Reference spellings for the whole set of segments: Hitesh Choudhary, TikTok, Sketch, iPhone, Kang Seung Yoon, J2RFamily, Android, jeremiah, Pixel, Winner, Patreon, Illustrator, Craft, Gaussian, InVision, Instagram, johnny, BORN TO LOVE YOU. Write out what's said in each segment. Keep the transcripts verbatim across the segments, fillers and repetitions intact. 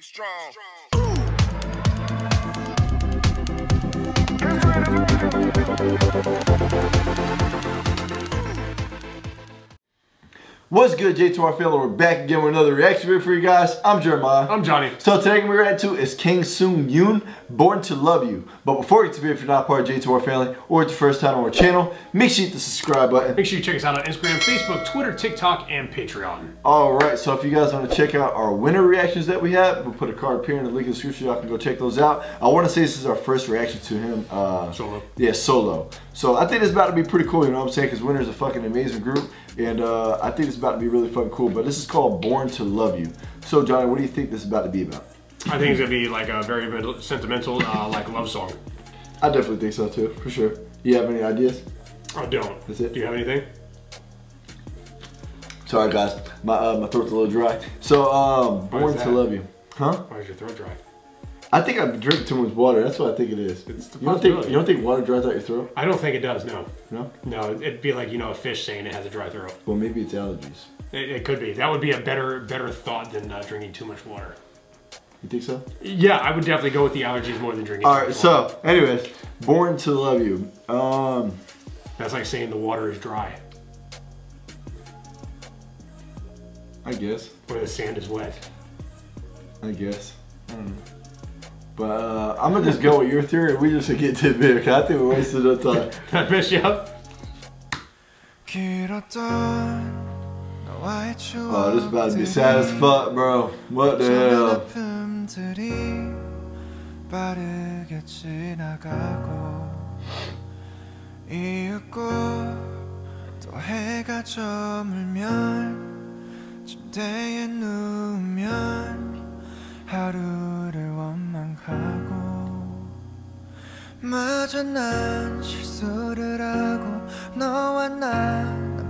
Be strong. Be strong. What's good, J two R family? We're back again with another reaction video for you guys. I'm Jeremiah. I'm Johnny. So today we're at to is Kang Seung Yoon, Born to Love You. But before we get to video, if you're not part of J two R family or it's your first time on our channel, make sure you hit the subscribe button. Make sure you check us out on Instagram, Facebook, Twitter, TikTok, and Patreon. Alright, so if you guys want to check out our winner reactions that we have, we'll put a card up here in the link in the description. Y'all can go check those out. I want to say this is our first reaction to him. Uh, solo. Yeah, solo. So I think it's about to be pretty cool, you know what I'm saying? Because Winner's a fucking amazing group. And uh, I think it's about to be really fucking cool, but this is called Born to Love You. So Johnny, what do you think this is about to be about? I think it's gonna be like a very sentimental, uh, like love song. I definitely think so too, for sure. You have any ideas? I don't. That's it. Do you have anything? Sorry guys, my uh, my throat's a little dry. So um, Born to Love You, huh? Why is your throat dry? I think I've drank too much water. That's what I think it is. It's the you don't think you don't think water dries out your throat? I don't think it does. No. No. No. It'd be like you know a fish saying it has a dry throat. Well, maybe it's allergies. It, it could be. That would be a better better thought than uh, drinking too much water. You think so? Yeah, I would definitely go with the allergies more than drinking. All right. Water. So, anyways, Born to Love You. Um, that's like saying the water is dry. I guess. Or the sand is wet. I guess. I don't know. But uh, I'm gonna just go with your theory and we just get to it because I think we wasted our time. Did I mess you up? Oh, this is about to be sad as fuck, bro. What the hell? 맞아 난 실수를 하고 너와 나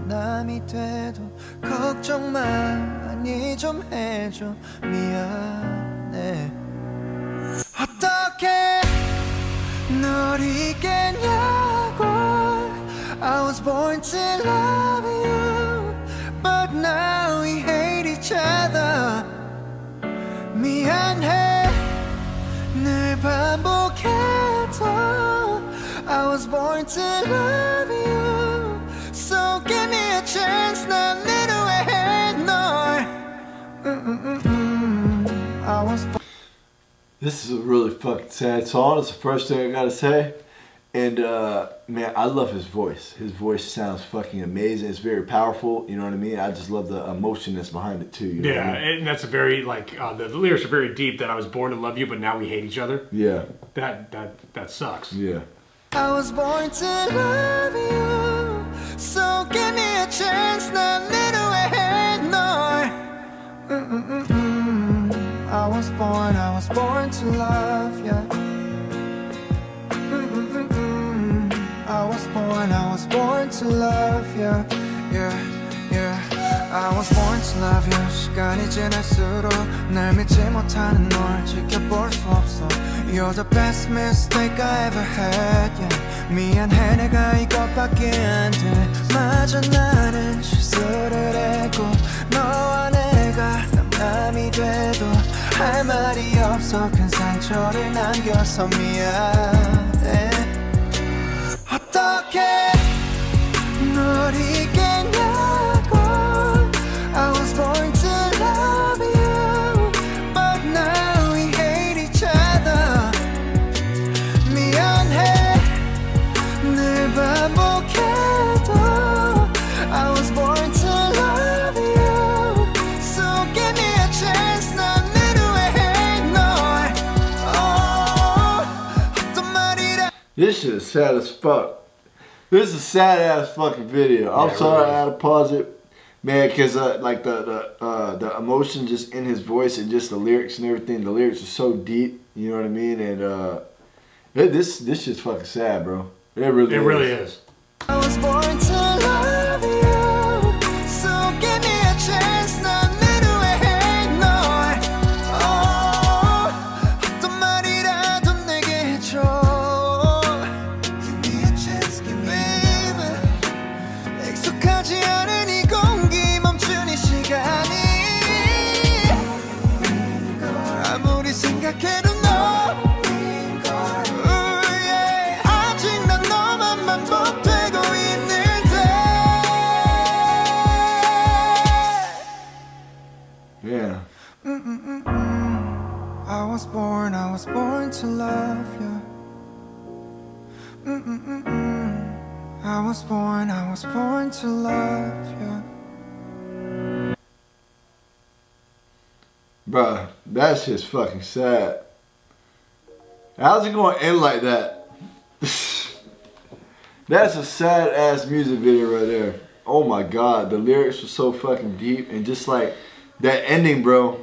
남남이 돼도 걱정 마 아니 좀 해줘 미안해 어떻게 널 이기냐고 I was born to love you but now we hate each other 미안해 I was born to love you So give me a chance 난 내 노래 널 I was born. This is a really fucking sad song. It's the first thing I gotta say. And uh, man, I love his voice. His voice sounds fucking amazing. It's very powerful. You know what I mean? I just love the emotion that's behind it too. You know yeah, what I mean? And that's a very like uh, the, the lyrics are very deep. That I was born to love you, but now we hate each other. Yeah, that that that sucks. Yeah. I was born to love you, so give me a chance. Not little ahead, no. Mm -mm -mm -mm. I was born. I was born to love you. I was born, I was born to love you, yeah, yeah. I was born to love you. 시간이 지날수록 날 믿지 못하는 널 지켜볼 수 없어. You're the best mistake I ever had, yeah. 미안해 내가 이것밖에 안 돼. 맞아 나는 실수를 했고 너와 내가 남남이 돼도 할 말이 없어 큰 상처를 남겨서 미안해. I was born to love you, but now we hate each other. 미안해, 늘 반복해도 I was born to love you, so give me a chance. 난 내 후회해 널. Oh, 어떤 말이라. This shit is sad as fuck. This is a sad ass fucking video. I'm yeah, sorry really. I had to pause it, man, cause uh, like the the uh, the emotion just in his voice and just the lyrics and everything. The lyrics are so deep, you know what I mean? And uh, it, this this shit's fucking sad, bro. It really it is. really is. I was born to love you, so give me a chance. Not little ahead, no. Oh, 어떤 말이라도 내게 해줘. I'm 아무리 생각해도 너 Yeah. Mm -mm -mm -mm. I was born, I was born to love you. Mm -mm -mm -mm. I was born, I was born to love you. Bruh, that shit's fucking sad. How's it gonna end like that? That's a sad ass music video right there. Oh my god, the lyrics were so fucking deep and just like that ending, bro,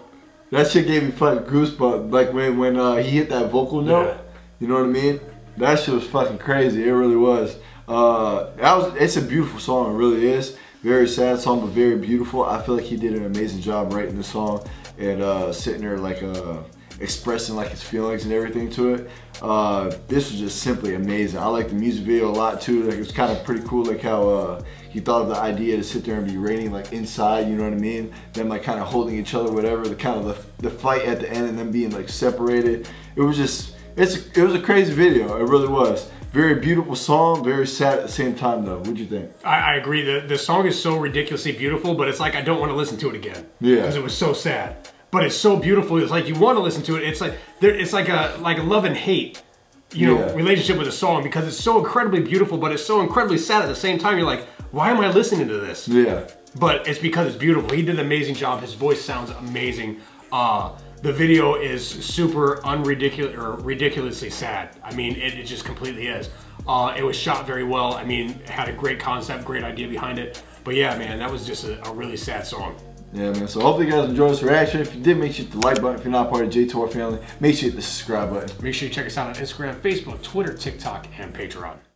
that shit gave me fucking goosebumps. Like when when uh, he hit that vocal note, yeah. You know what I mean? That shit was fucking crazy. It really was. Uh, that was. It's a beautiful song. It really is. Very sad song, but very beautiful. I feel like he did an amazing job writing the song and uh, sitting there like uh, expressing like his feelings and everything to it. Uh, this was just simply amazing. I like the music video a lot too. Like it was kind of pretty cool, like how uh, he thought of the idea to sit there and be raining like inside, you know what I mean? Them like kind of holding each other, whatever. The kind of the, the fight at the end and them being like separated. It was just, it's it was a crazy video. It really was. Very beautiful song, very sad at the same time though. What'd you think? I, I agree. The, the song is so ridiculously beautiful, but it's like I don't want to listen to it again. Yeah. Because it was so sad. But it's so beautiful. It's like you want to listen to it. It's like there, it's like a like a love and hate, you know, yeah. relationship with a song because it's so incredibly beautiful, but it's so incredibly sad at the same time. You're like, why am I listening to this? Yeah. But it's because it's beautiful. He did an amazing job. His voice sounds amazing. Uh, the video is super unridiculous or ridiculously sad. I mean, it, it just completely is. Uh, it was shot very well. I mean, it had a great concept, great idea behind it. But yeah, man, that was just a, a really sad song. Yeah, man, so hopefully you guys enjoyed this reaction. If you did, make sure you hit the like button. If you're not part of J two R family, make sure you hit the subscribe button. Make sure you check us out on Instagram, Facebook, Twitter, TikTok, and Patreon.